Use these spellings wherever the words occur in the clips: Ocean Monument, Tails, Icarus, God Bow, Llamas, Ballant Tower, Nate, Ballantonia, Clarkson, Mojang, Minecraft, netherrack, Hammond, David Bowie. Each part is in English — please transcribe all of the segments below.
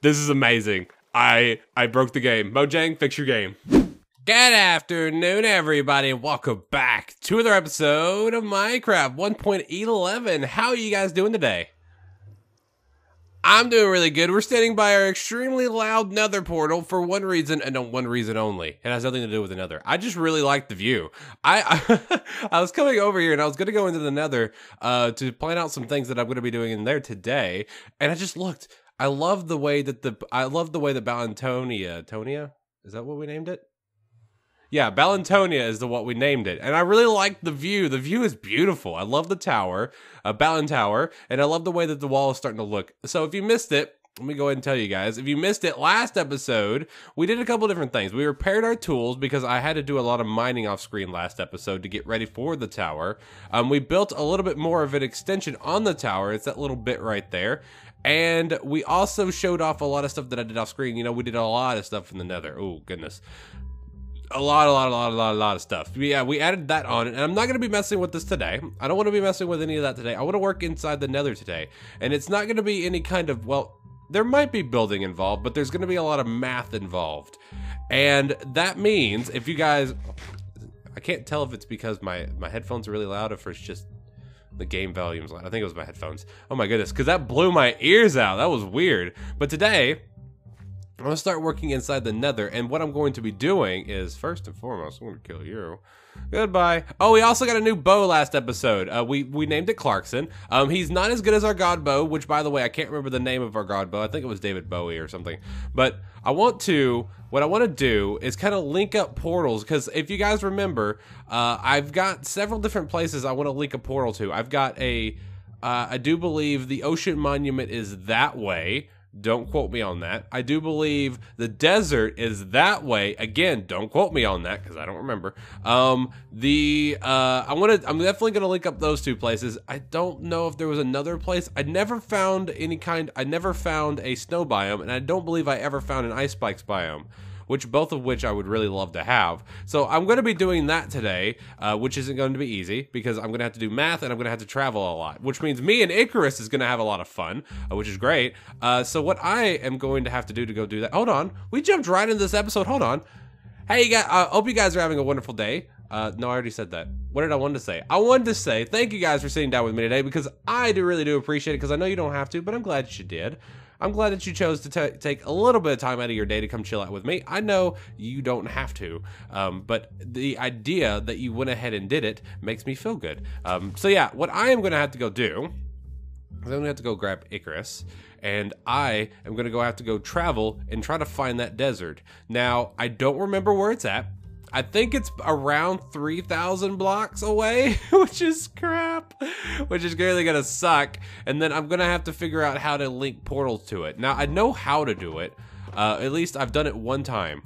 This is amazing. I broke the game. Mojang, fix your game. Good afternoon, everybody. Welcome back to another episode of Minecraft 1.11. How are you guys doing today? I'm doing really good. We're standing by our extremely loud nether portal for one reason and one reason only. It has nothing to do with another. I just really like the view. I was coming over here and I was going to go into the nether to plan out some things that I'm going to be doing in there today. And I just looked. I love the way that the Ballantonia, is that what we named it? Yeah, Ballantonia is what we named it. And I really like the view. The view is beautiful. I love the tower, Ballant Tower, and I love the way that the wall is starting to look. So if you missed it, let me go ahead and tell you guys. If you missed it, last episode, we did a couple different things. We repaired our tools because I had to do a lot of mining off screen last episode to get ready for the tower. We built a little bit more of an extension on the tower. It's that little bit right there. And we also showed off a lot of stuff that I did off screen. You know, we did a lot of stuff in the nether. Oh, goodness. A lot of stuff. Yeah, we added that on, and I'm not gonna be messing with this today. I don't wanna be messing with any of that today. I wanna work inside the nether today. And it's not gonna be any kind of, well, there might be building involved, but there's gonna be a lot of math involved. And that means, if you guys, I can't tell if it's because my headphones are really loud, or if it's just the game volume's loud. I think it was my headphones. Oh my goodness, cause that blew my ears out. That was weird. But today, I'm gonna start working inside the nether, and what I'm going to be doing is, first and foremost, I'm gonna kill you. Goodbye. Oh, we also got a new bow last episode. We named it Clarkson. He's not as good as our God Bow, which, by the way, I can't remember the name of our God Bow. I think it was David Bowie or something. But I want to, what I want to do is kind of link up portals, because if you guys remember, I've got several different places I want to link a portal to. I've got a, I do believe the Ocean Monument is that way. Don't quote me on that. I do believe the desert is that way. Again, don't quote me on that because I don't remember. I'm definitely gonna link up those two places. I don't know if there was another place. I never found any kind. I never found a snow biome, and I don't believe I ever found an ice spikes biome, which both of which I would really love to have. So I'm gonna be doing that today, which isn't going to be easy because I'm gonna have to do math and I'm gonna have to travel a lot, which means me and Icarus is gonna have a lot of fun, which is great. So what I am going to have to go do that, hold on, we jumped right into this episode, hold on. Hey, you guys, hope you guys are having a wonderful day. No, I already said that. What did I want to say? I wanted to say thank you guys for sitting down with me today because I really do appreciate it, because I know you don't have to, but I'm glad you did. I'm glad that you chose to take a little bit of time out of your day to come chill out with me. I know you don't have to, but the idea that you went ahead and did it makes me feel good. So yeah, what I am going to have to go do is I'm going to have to go grab Icarus, and I am going to have to go travel and try to find that desert. Now, I don't remember where it's at. I think it's around 3,000 blocks away, which is crap, which is really gonna suck. And then I'm gonna have to figure out how to link portals to it. Now, I know how to do it. At least I've done it one time.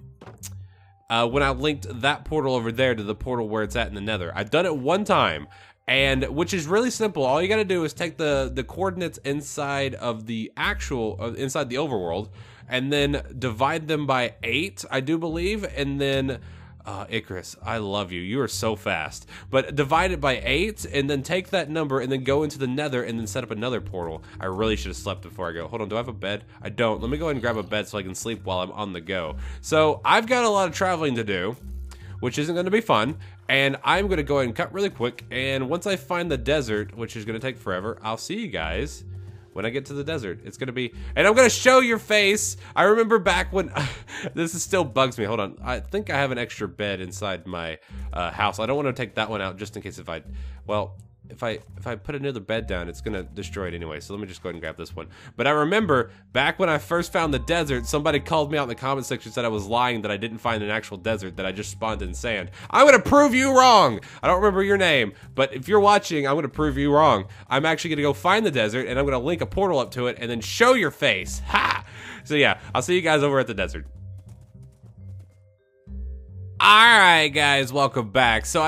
When I linked that portal over there to the portal where it's at in the nether. I've done it one time, and which is really simple. All you gotta do is take the coordinates inside of the actual, inside the overworld, and then divide them by 8, I do believe, and then Icarus, I love you. You are so fast. But divide it by 8, and then take that number, and then go into the nether, and then set up another portal. I really should have slept before I go. Hold on, do I have a bed? I don't. Let me go ahead and grab a bed so I can sleep while I'm on the go. So I've got a lot of traveling to do, which isn't going to be fun, and I'm going to go ahead and cut really quick, and once I find the desert, which is going to take forever, I'll see you guys when I get to the desert. It's gonna be, and I'm gonna show your face. I remember back when, this is still bugs me, hold on. I think I have an extra bed inside my house. I don't wanna take that one out just in case if I, well, if I put another bed down, it's gonna destroy it anyway. So let me just go ahead and grab this one. But I remember back when I first found the desert, somebody called me out in the comment section, said I was lying, that I didn't find an actual desert, that I just spawned in sand. I'm gonna prove you wrong. I don't remember your name, but if you're watching, I'm gonna prove you wrong. I'm actually gonna go find the desert, and I'm gonna link a portal up to it and then show your face. Ha! So yeah, I'll see you guys over at the desert. All right, guys, welcome back. So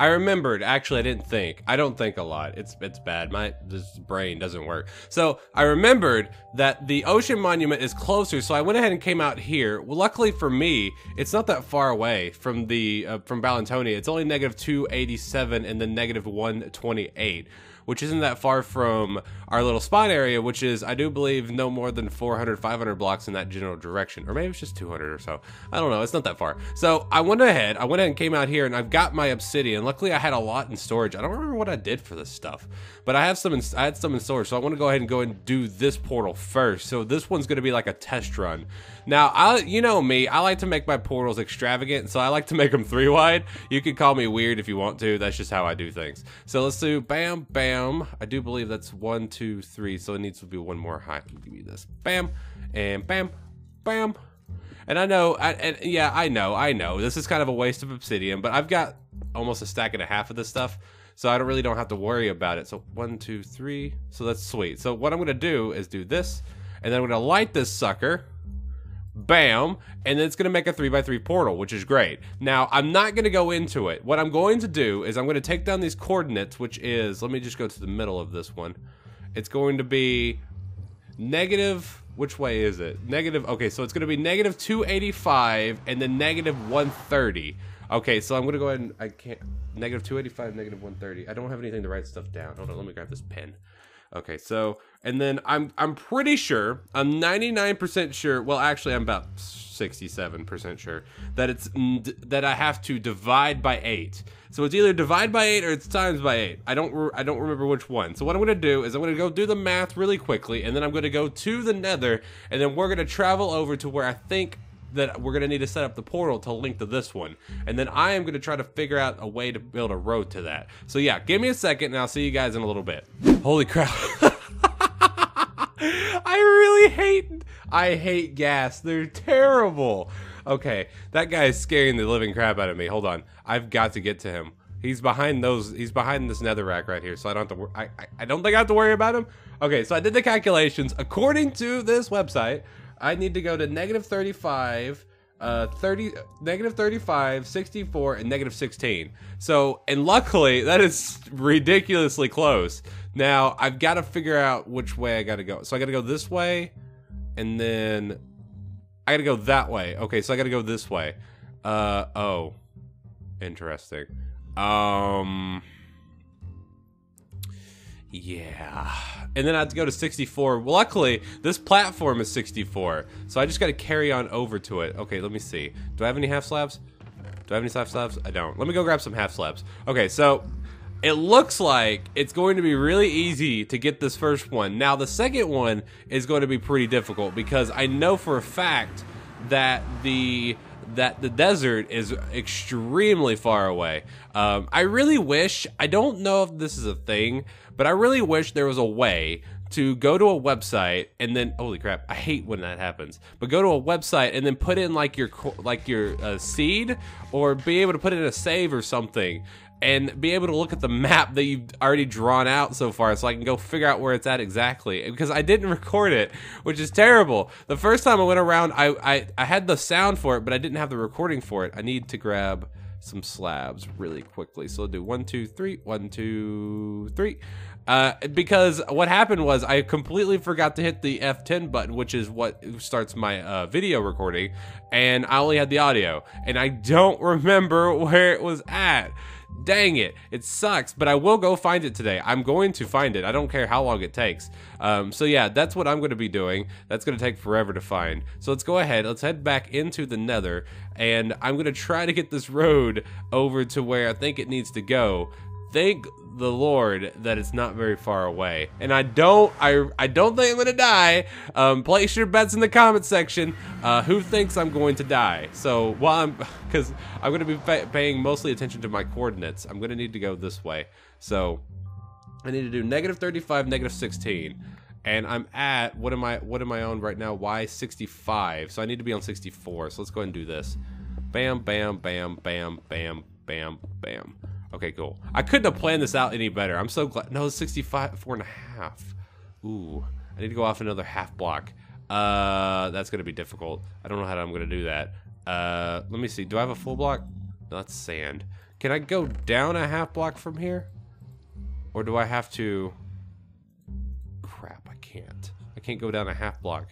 I remembered, actually I didn't think. I don't think a lot, it's bad, this brain doesn't work. So I remembered that the Ocean Monument is closer, so I went ahead and came out here. Well, luckily for me, it's not that far away from the, from Ballantonia. It's only -287 and then -128. which isn't that far from our little spawn area, which is, I do believe, no more than 400, 500 blocks in that general direction. Or maybe it's just 200 or so. I don't know. It's not that far. So I went ahead and came out here, and I've got my obsidian. Luckily, I had a lot in storage. I don't remember what I did for this stuff, but I had some in storage. So I want to go ahead and do this portal first. So this one's going to be like a test run. Now, you know me, I like to make my portals extravagant, so I like to make them 3 wide. You can call me weird if you want to. That's just how I do things. So let's do bam, bam. I do believe that's 1, 2, 3. So it needs to be one more high. Give me this. Bam, and bam, bam. And I know. This is kind of a waste of obsidian, but I've got almost a stack and a half of this stuff, so I really don't have to worry about it. So 1, 2, 3. So that's sweet. So what I'm gonna do is do this, and then I'm gonna light this sucker. Bam, and then it's gonna make a 3x3 portal, which is great. Now, I'm not gonna go into it. What I'm going to do is I'm gonna take down these coordinates, which is, let me just go to the middle of this one. It's going to be negative, which way is it? Negative, okay, so it's gonna be negative 285 and then negative 130. Okay, so I'm gonna go ahead and, I can't, negative 285, negative 130. I don't have anything to write stuff down. Hold on, let me grab this pen. Okay, so, and then I'm pretty sure, I'm 99% sure, well, actually, I'm about 67% sure that I have to divide by 8. So it's either divide by 8 or it's times by 8. I don't remember which one. So what I'm going to do is I'm going to go do the math really quickly, and then I'm going to go to the Nether, and then we're going to travel over to where I think that we're going to need to set up the portal to link to this one. And then I am going to try to figure out a way to build a road to that. So yeah, give me a second and I'll see you guys in a little bit. Holy crap. I hate gas. They're terrible. Okay, that guy is scaring the living crap out of me. Hold on. I've got to get to him. He's behind those, he's behind this nether rack right here, so I don't have to, I don't think I have to worry about him. Okay, so I did the calculations. According to this website, I need to go to negative 35, negative 35, 64, and negative 16. So, and luckily, that is ridiculously close. Now, I've got to figure out which way I got to go. So I got to go this way, and then I got to go that way. Okay, so I got to go this way. Oh, interesting. Yeah, and then I have to go to 64. Well, luckily, this platform is 64, so I just got to carry on over to it. Okay, let me see. Do I have any half slabs? Do I have any half slabs? I don't. Let me go grab some half slabs. Okay, so it looks like it's going to be really easy to get this first one. Now, the second one is going to be pretty difficult because I know for a fact that the desert is extremely far away. I really wish, I don't know if this is a thing, but I really wish there was a way to go to a website and then, holy crap, I hate when that happens, but go to a website and then put in like your seed, or be able to put in a save or something, and be able to look at the map that you've already drawn out so far, so I can go figure out where it's at exactly, because I didn't record it, which is terrible. The first time I went around, I had the sound for it, but I didn't have the recording for it. I need to grab some slabs really quickly. So I'll do 1, 2, 3, 1, 2, 3. Because what happened was I completely forgot to hit the F10 button, which is what starts my video recording, and I only had the audio, and I don't remember where it was at. Dang it, it sucks, but I will go find it today. I'm going to find it. I don't care how long it takes. So yeah, that's what I'm going to be doing. That's going to take forever to find. So let's go ahead. Let's head back into the Nether, and I'm going to try to get this road over to where I think it needs to go. Thank the Lord that it's not very far away, and I don't think I'm gonna die. Place your bets in the comment section. Who thinks I'm going to die? So while because I'm gonna be paying mostly attention to my coordinates. I'm gonna need to go this way. So I need to do negative 35, negative 16, and I'm at what am I on right now? Y 65. So I need to be on 64. So let's go ahead and do this. Bam, bam, bam, bam, bam, bam, bam. Okay, cool. I couldn't have planned this out any better. I'm so glad. No, 65, 4.5. Ooh, I need to go off another half block. That's gonna be difficult. I don't know how I'm gonna do that. Let me see. Do I have a full block? No, that's sand. Can I go down a half block from here? Or do I have to? Crap, I can't. I can't go down a half block.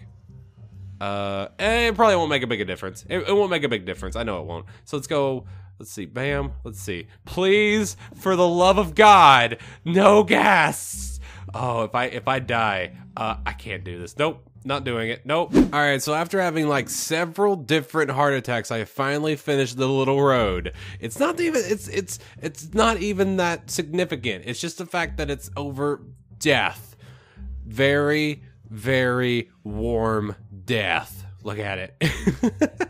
It probably won't make a big difference. It won't make a big difference. I know it won't. So let's go Let's see, bam, let's see. Please, for the love of God, no gas! Oh, if I die, I can't do this. Nope, not doing it, nope. All right, so after having like several different heart attacks, I finally finished the little road. It's not even, it's not even that significant. It's just the fact that it's over death. Very, very warm death. Look at it.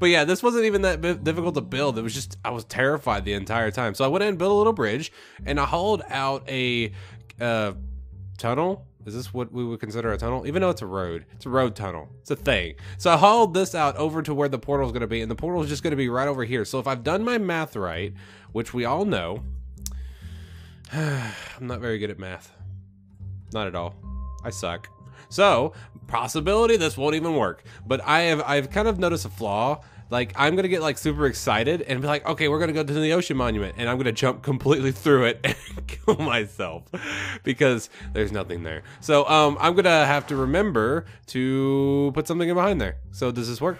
But yeah, this wasn't even that difficult to build. It was just, I was terrified the entire time. So I went in and built a little bridge, and I hauled out a tunnel. Is this what we would consider a tunnel? Even though it's a road tunnel. It's a thing. So I hauled this out over to where the portal is going to be, and the portal is just going to be right over here. So if I've done my math right, which we all know, I'm not very good at math. Not at all. I suck. So, possibility this won't even work, but I've kind of noticed a flaw. Like, I'm gonna get like super excited and be like, okay, we're gonna go to the Ocean Monument, and I'm gonna jump completely through it and kill myself because there's nothing there. So I'm gonna have to remember to put something in behind there. So does this work?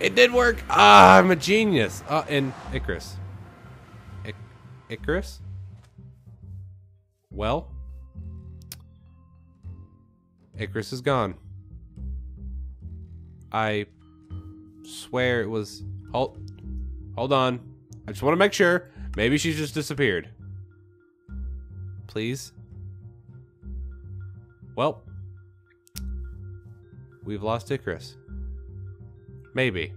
It did work. Ah, I'm a genius. And Icarus. Icarus? Well, Icarus is gone. I swear it was... Hold on. I just want to make sure. Maybe she's just disappeared. Please? Well. We've lost Icarus. Maybe.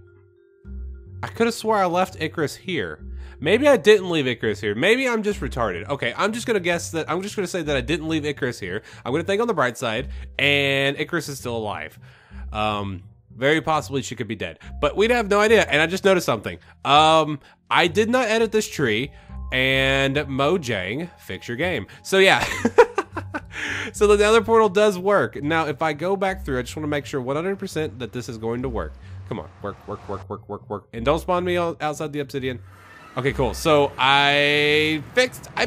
I could have swore I left Icarus here. Maybe I didn't leave Icarus here. Maybe I'm just retarded. Okay, I'm just gonna guess that, I'm just gonna say that I didn't leave Icarus here. I'm gonna think on the bright side, and Icarus is still alive. Very possibly she could be dead, but we'd have no idea. And I just noticed something. I did not edit this tree, and Mojang, fix your game. So yeah. So the other portal does work. Now, if I go back through, I just wanna make sure 100% that this is going to work. Come on, work, work, work, work, work, work. And don't spawn me outside the obsidian. Okay, cool. So I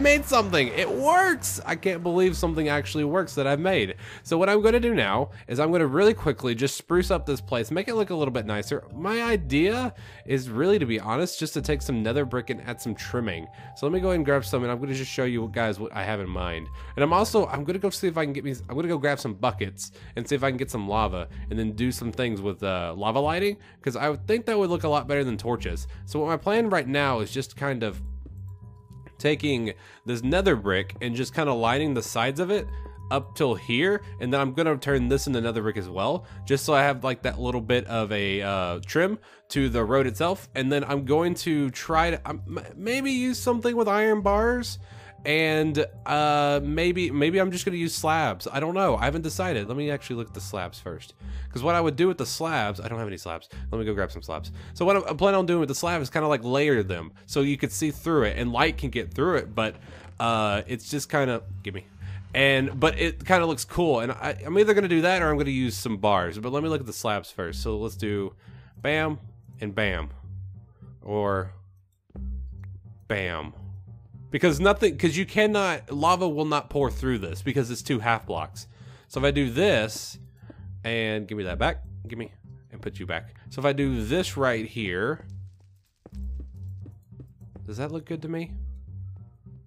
made something. It works. I can't believe something actually works that I've made. So what I'm going to do now is I'm going to really quickly just spruce up this place, make it look a little bit nicer. My idea is really, to be honest, just to take some nether brick and add some trimming. So let me go ahead and grab some, and I'm going to just show you guys what I have in mind. And I'm going to go see if I can get me, I'm going to go grab some buckets and see if I can get some lava and then do some things with lava lighting, because I would think that would look a lot better than torches. So what my plan right now is just kind of taking this nether brick and just kind of lining the sides of it up till here, and then I'm gonna turn this into nether brick as well, just so I have like that little bit of a trim to the road itself. And then I'm going to try to maybe use something with iron bars, and maybe I'm just gonna use slabs. I don't know, I haven't decided. Let me actually look at the slabs first, because what I would do with the slabs, I don't have any slabs. Let me go grab some slabs. So what I'm planning on doing with the slabs is kind of like layer them so you could see through it, and light can get through it, but it's just kind of but it kind of looks cool. And I'm either gonna do that, or I'm gonna use some bars. But let me look at the slabs first. So let's do bam and bam, or bam. Because nothing, because you cannot, lava will not pour through this because it's two half blocks. So if I do this, and give me that back, give me, and put you back. So if I do this right here, does that look good to me?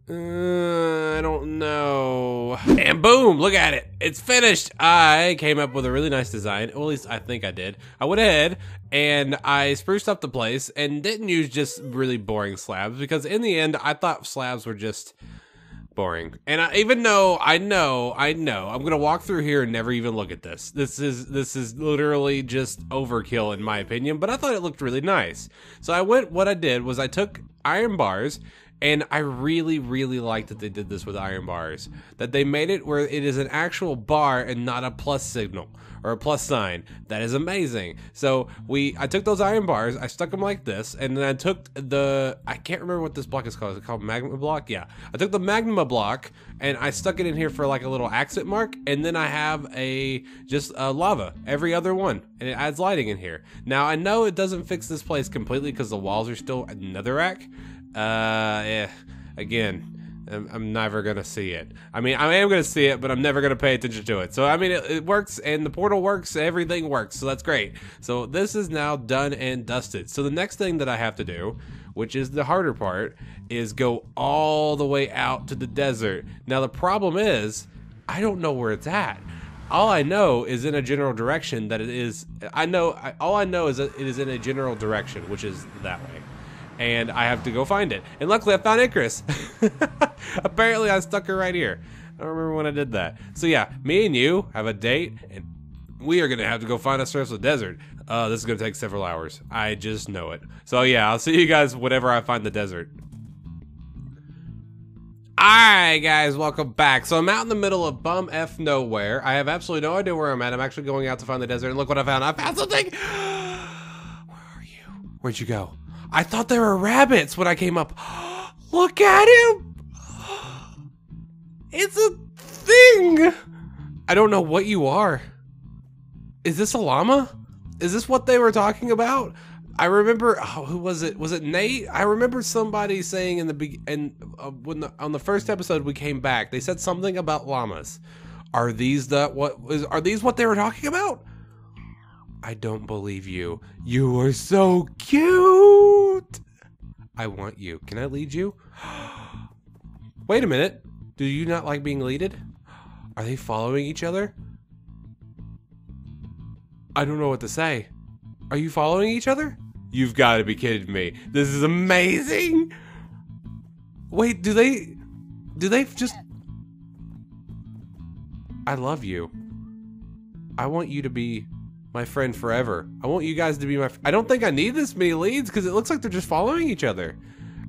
I don't know. And boom, look at it. It's finished. I came up with a really nice design. Well, at least I think I did. I went ahead and I spruced up the place and didn't use just really boring slabs, because in the end, I thought slabs were just boring. And even though I know, I'm gonna walk through here and never even look at this. This is literally just overkill in my opinion, but I thought it looked really nice. So what I did was I took iron bars, and I really, really like that they did this with iron bars. That they made it where it is an actual bar and not a plus signal or a plus sign. That is amazing. So I took those iron bars, I stuck them like this, and then I took the, I can't remember what this block is called. Is it called magma block? Yeah. I took the magma block and I stuck it in here for like a little accent mark, and then I have just lava every other one, and it adds lighting in here. Now I know it doesn't fix this place completely because the walls are still netherrack. Yeah, again, I'm never gonna see it. I mean, I am gonna see it, but I'm never gonna pay attention to it. So, I mean, it works, and the portal works, everything works, so that's great. So, this is now done and dusted. So, the next thing that I have to do, which is the harder part, is go all the way out to the desert. Now the problem is, I don't know where it's at. All I know is in a general direction that it is, all I know is that it is in a general direction, which is that way. And I have to go find it. And luckily I found Icarus. Apparently I stuck her right here. I don't remember when I did that. So yeah, me and you have a date, and we are gonna have to go find a surface of the desert. This is gonna take several hours. I just know it. So yeah, I'll see you guys whenever I find the desert. Alright guys, welcome back. So I'm out in the middle of bum F nowhere. I have absolutely no idea where I'm at. I'm actually going out to find the desert, and look what I found. I found something! Where are you? Where'd you go? I thought there were rabbits when I came up. Look at him! It's a thing! I don't know what you are. Is this a llama? Is this what they were talking about? I remember, oh, who was it? Was it Nate? I remember somebody saying in the on the first episode we came back, they said something about llamas. Are these what they were talking about? I don't believe you. You are so cute. I want you. Can I lead you? Wait a minute. Do you not like being leaded? Are they following each other? I don't know what to say. Are you following each other? You've got to be kidding me. This is amazing. Wait, do they just... I love you. I want you to be my friend forever. I want you guys to be my... I don't think I need this many leads because it looks like they're just following each other.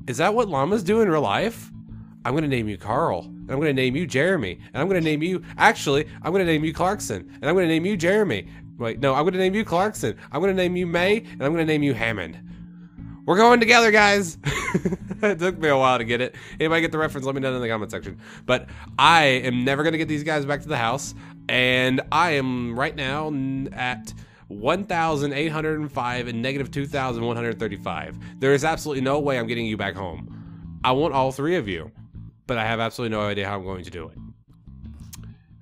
Is that what llamas do in real life? I'm going to name you Carl, and I'm going to name you Jeremy, and I'm going to name you... Actually, I'm going to name you Clarkson, and I'm going to name you Jeremy. Wait, no, I'm going to name you Clarkson. I'm going to name you May, and I'm going to name you Hammond. We're going together, guys. It took me a while to get it. Anybody get the reference, let me know in the comment section. But I am never going to get these guys back to the house, and I am right now at 1,805 and negative 2,135. There is absolutely no way I'm getting you back home. I want all three of you, but I have absolutely no idea how I'm going to do it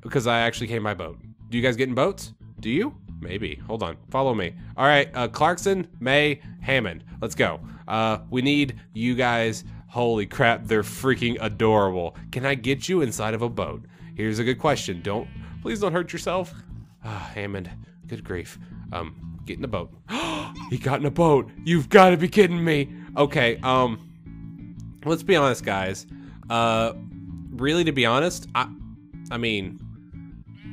because I actually came by boat. Do you guys get in boats? Do you? Maybe. Hold on. Follow me. All right. Clarkson, May, Hammond. Let's go. We need you guys. Holy crap. They're freaking adorable. Can I get you inside of a boat? Here's a good question. Don't. Please don't hurt yourself. Hammond. Good grief. Get in a boat. He got in a boat. You've got to be kidding me. Okay. Let's be honest, guys. Really, to be honest, I mean...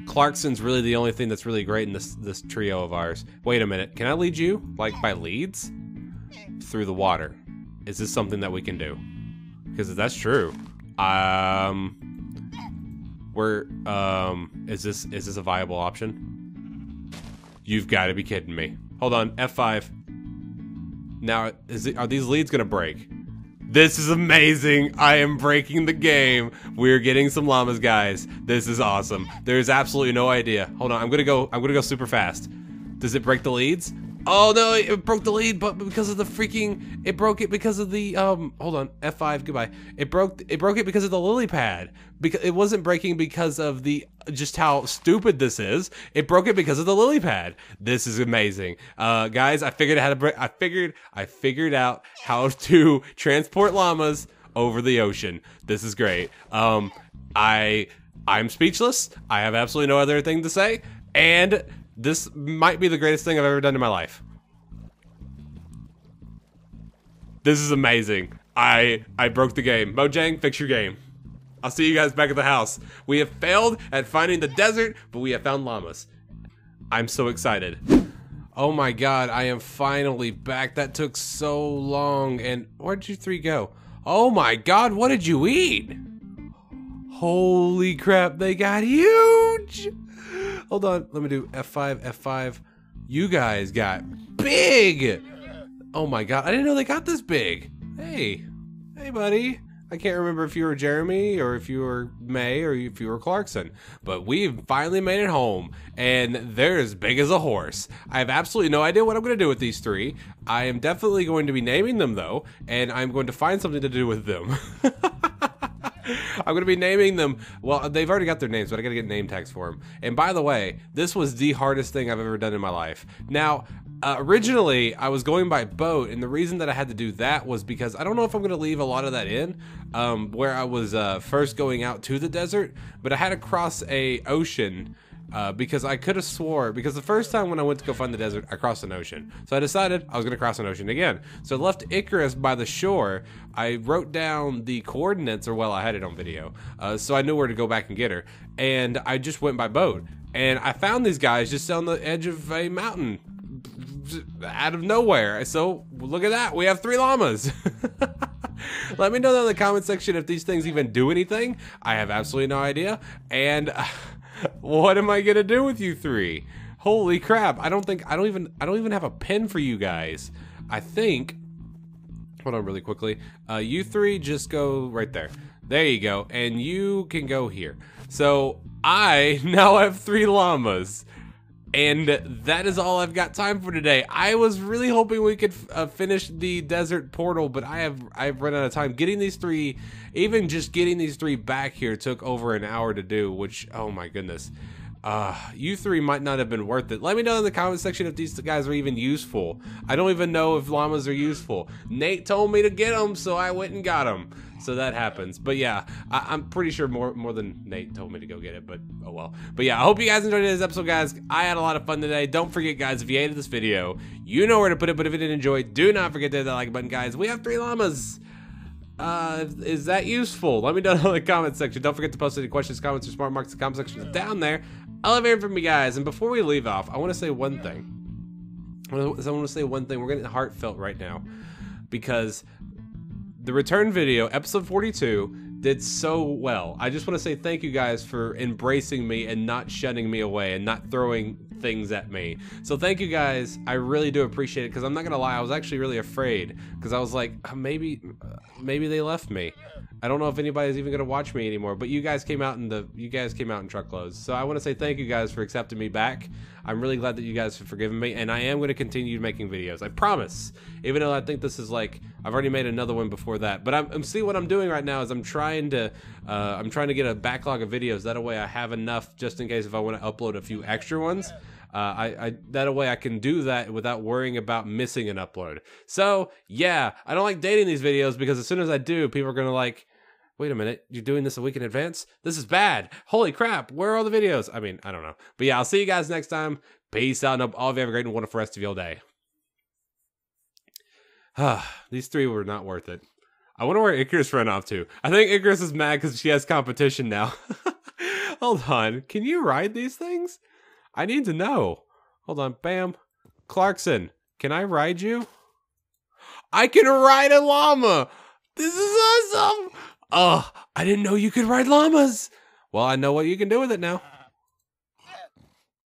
Clarkson's really the only thing that's really great in this trio of ours. Wait a minute, can I lead you? Like by leads? Through the water. Is this something that we can do? Because if that's true, is this a viable option? You've got to be kidding me. Hold on, F5. Now, are these leads gonna break? This is amazing. I am breaking the game. We're getting some llamas, guys. This is awesome. There's absolutely no idea. Hold on, I'm gonna go super fast. Does it break the leads? Oh no, it broke the lead, but because of the freaking, it broke it because of the, hold on, F5, goodbye. It broke it because of the lily pad. Because it wasn't breaking because of the, just how stupid this is. It broke it because of the lily pad. This is amazing. Guys, I figured out how to break, I figured out how to transport llamas over the ocean. This is great. I'm speechless. I have absolutely no other thing to say. And this might be the greatest thing I've ever done in my life. This is amazing. I broke the game. Mojang, fix your game. I'll see you guys back at the house. We have failed at finding the desert, but we have found llamas. I'm so excited. Oh my god, I am finally back. That took so long. And where did you three go? Oh my god, what did you eat? Holy crap, they got huge! Hold on, let me do F5, F5. You guys got big! Oh my god, I didn't know they got this big. Hey, hey buddy. I can't remember if you were Jeremy or if you were May or if you were Clarkson, but we've finally made it home and they're as big as a horse. I have absolutely no idea what I'm going to do with these three. I am definitely going to be naming them though, and I'm going to find something to do with them. I'm gonna be naming them. Well, they've already got their names, but I gotta get name tags for them. And by the way, this was the hardest thing I've ever done in my life. Now, Originally, I was going by boat, and the reason that I had to do that was because I don't know if I'm going to leave a lot of that in, where I was first going out to the desert, but I had to cross a ocean, because I could have swore, because the first time when I went to go find the desert, I crossed an ocean. So I decided I was going to cross an ocean again. So I left Icarus by the shore. I wrote down the coordinates, or well, I had it on video, so I knew where to go back and get her. And I just went by boat, and I found these guys just on the edge of a mountain. Out of nowhere. So look at that, we have 3 llamas. Let me know down in the comment section if these things even do anything. I have absolutely no idea. And what am I gonna do with you 3? Holy crap, I don't even have a pen for you guys. I think, hold on really quickly, you 3 just go right there. There you go, and you can go here. So I now have 3 llamas. And that is all I've got time for today. I was really hoping we could finish the desert portal, but I've run out of time. Getting these 3, even just getting these 3 back here took over an hour to do, which, oh my goodness. You 3 might not have been worth it. Let me know in the comment section if these guys are even useful. I don't even know if llamas are useful. Nate told me to get them, so I went and got them. So that happens. But yeah, I'm pretty sure more than Nate told me to go get it, but oh well. But yeah, I hope you guys enjoyed today's episode, guys. I had a lot of fun today. Don't forget, guys, if you hated this video, you know where to put it. But if you didn't enjoy, do not forget to hit that like button, guys. We have 3 llamas. Is that useful? Let me know in the comment section. Don't forget to post any questions, comments, or smart marks in the comment section down there. I love hearing from you guys. And before we leave off, I want to say one thing. We're getting heartfelt right now because the return video, episode 42, did so well. I just want to say thank you guys for embracing me and not shutting me away and not throwing things at me. So thank you guys. I really do appreciate it because I'm not gonna lie, I was actually really afraid because I was like, maybe they left me. I don't know if anybody's even gonna watch me anymore. But you guys came out in truckloads. So I want to say thank you guys for accepting me back. I'm really glad that you guys have forgiven me, and I am going to continue making videos. I promise. Even though I think this is like, I've already made another one before that, but I'm see what I'm doing right now is I'm trying to get a backlog of videos. That way I have enough just in case if I want to upload a few extra ones. That way I can do that without worrying about missing an upload. So yeah, I don't like dating these videos because as soon as I do, people are gonna like, wait a minute, you're doing this a week in advance? This is bad. Holy crap, where are all the videos? I mean, I don't know. But yeah, I'll see you guys next time. Peace out, and hope all of you have a great and wonderful rest of your day. These 3 were not worth it. I wonder where Icarus ran off to. I think Icarus is mad because she has competition now. Hold on, can you ride these things? I need to know. Hold on, bam. Clarkson, can I ride you? I can ride a llama! This is awesome! I didn't know you could ride llamas! Well, I know what you can do with it now.